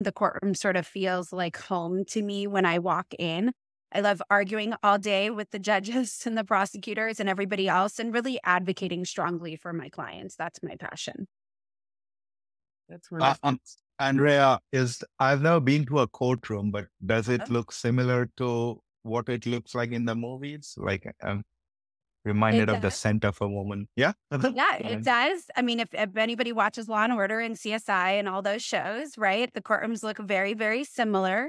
The courtroom sort of feels like home to me when I walk in. I love arguing all day with the judges and the prosecutors and everybody else and really advocating strongly for my clients. That's my passion. That's wonderful. Andrea, I've never been to a courtroom, but does it look similar to what it looks like in the movies? Like I'm reminded of The Scent of a Woman. Yeah. Yeah, it does. I mean, if anybody watches Law and Order and CSI and all those shows, right? The courtrooms look very, very similar.